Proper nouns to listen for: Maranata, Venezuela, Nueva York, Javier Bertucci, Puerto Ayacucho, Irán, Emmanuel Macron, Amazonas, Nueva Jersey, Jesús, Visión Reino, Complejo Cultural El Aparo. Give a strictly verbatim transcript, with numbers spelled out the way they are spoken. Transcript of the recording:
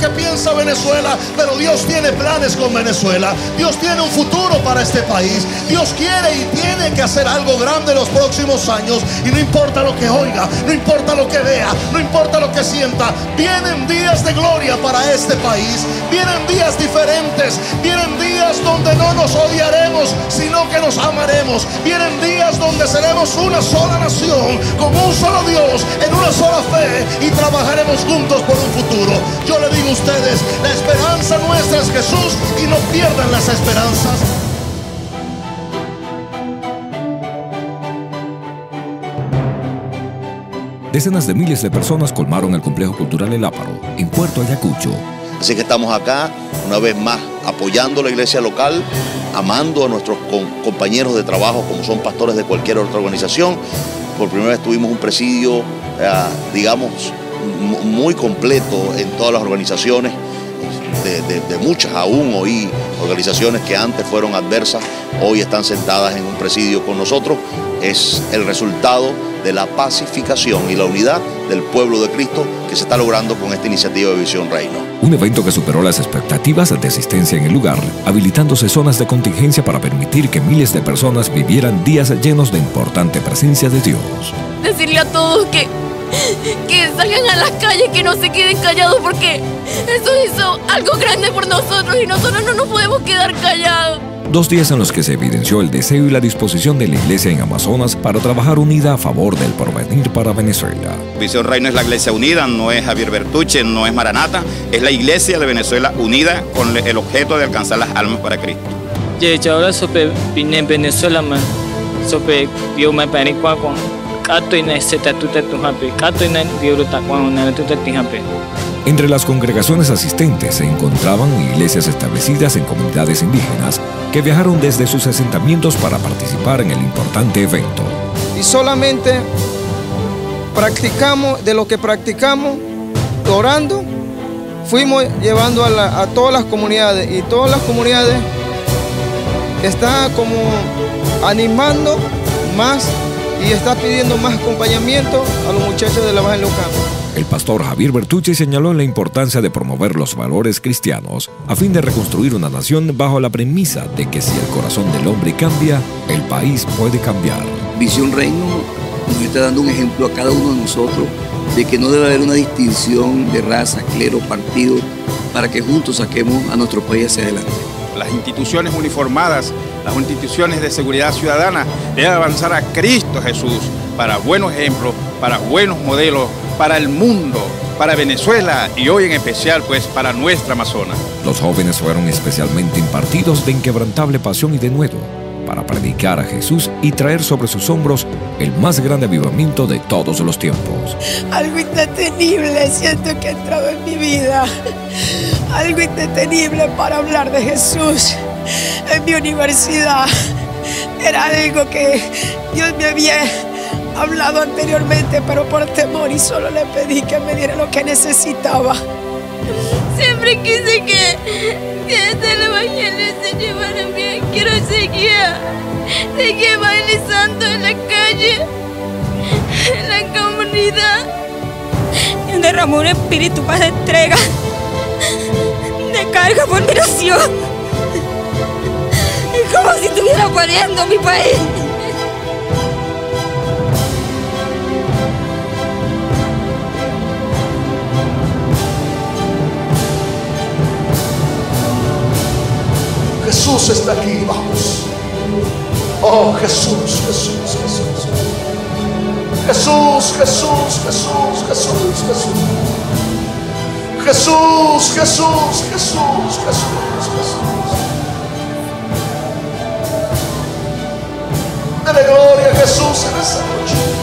que piensa Venezuela, pero Dios tiene planes con Venezuela. Dios tiene un futuro para este país. Dios quiere y tiene que hacer algo grande en los próximos años. Y no importa lo que oiga, no importa lo que vea, no importa lo que sienta. Vienen días de gloria para este país. Vienen días diferentes. Vienen días donde no nos odiaremos, sino que nos amaremos. Vienen días donde seremos una sola nación, con un solo Dios, en una sola fe, y trabajaremos juntos por un futuro. Yo le digo a ustedes, la esperanza nuestra es Jesús, y no pierdan las esperanzas. Decenas de miles de personas colmaron el Complejo Cultural El Aparo, en Puerto Ayacucho. Así que estamos acá, una vez más, apoyando la iglesia local, amando a nuestros compañeros de trabajo, como son pastores de cualquier otra organización. Por primera vez tuvimos un presidio, eh, digamos, muy completo en todas las organizaciones, de, de, de muchas aún hoy, organizaciones que antes fueron adversas, hoy están sentadas en un presidio con nosotros. Es el resultado de la pacificación y la unidad del pueblo de Cristo que se está logrando con esta iniciativa de Visión Reino. Un evento que superó las expectativas de asistencia en el lugar, habilitándose zonas de contingencia para permitir que miles de personas vivieran días llenos de importante presencia de Dios. Decirle a todos que, que salgan a las calles, que no se queden callados, porque eso hizo algo grande por nosotros y nosotros no nos podemos quedar callados. Dos días en los que se evidenció el deseo y la disposición de la iglesia en Amazonas para trabajar unida a favor del porvenir para Venezuela. Visión Reino es la iglesia unida, no es Javier Bertucci, no es Maranata, es la iglesia de Venezuela unida con el objeto de alcanzar las almas para Cristo. Yo ahora sobre Venezuela, sobre Dios me parecía con Cato y Neceta Tuta Tujape, Cato y Neceta Tuta Tujape. Entre las congregaciones asistentes se encontraban iglesias establecidas en comunidades indígenas que viajaron desde sus asentamientos para participar en el importante evento. Y solamente practicamos, de lo que practicamos, orando, fuimos llevando a, la, a todas las comunidades, y todas las comunidades están como animando más y está pidiendo más acompañamiento a los muchachos de la Baja en los campos. El pastor Javier Bertucci señaló la importancia de promover los valores cristianos a fin de reconstruir una nación bajo la premisa de que si el corazón del hombre cambia, el país puede cambiar. Visión Reino nos está dando un ejemplo a cada uno de nosotros de que no debe haber una distinción de raza, clero, partido, para que juntos saquemos a nuestro país hacia adelante. Las instituciones uniformadas, las instituciones de seguridad ciudadana deben avanzar a Cristo Jesús para buenos ejemplos, para buenos modelos, para el mundo, para Venezuela y hoy en especial pues para nuestra Amazonas. Los jóvenes fueron especialmente impartidos de inquebrantable pasión y denuedo para predicar a Jesús y traer sobre sus hombros el más grande avivamiento de todos los tiempos. Algo indetenible siento que ha entrado en mi vida, algo indetenible para hablar de Jesús. En mi universidad era algo que Dios me había hablado anteriormente, pero por temor y solo le pedí que me diera lo que necesitaba. Siempre quise que, que hasta el evangelio se llevara bien. Quiero seguir, seguir evangelizando en la calle, en la comunidad. Dios derramó un espíritu más de entrega, de carga por mi nación. Es como si estuviera poniendo mi país. Jesús está aquí, vamos. Oh, Jesús, Jesús, Jesús. Jesús, Jesús, Jesús, Jesús, Jesús. Jesús, Jesús, Jesús, Jesús, Jesús. Dele gloria a Jesús en esta noche.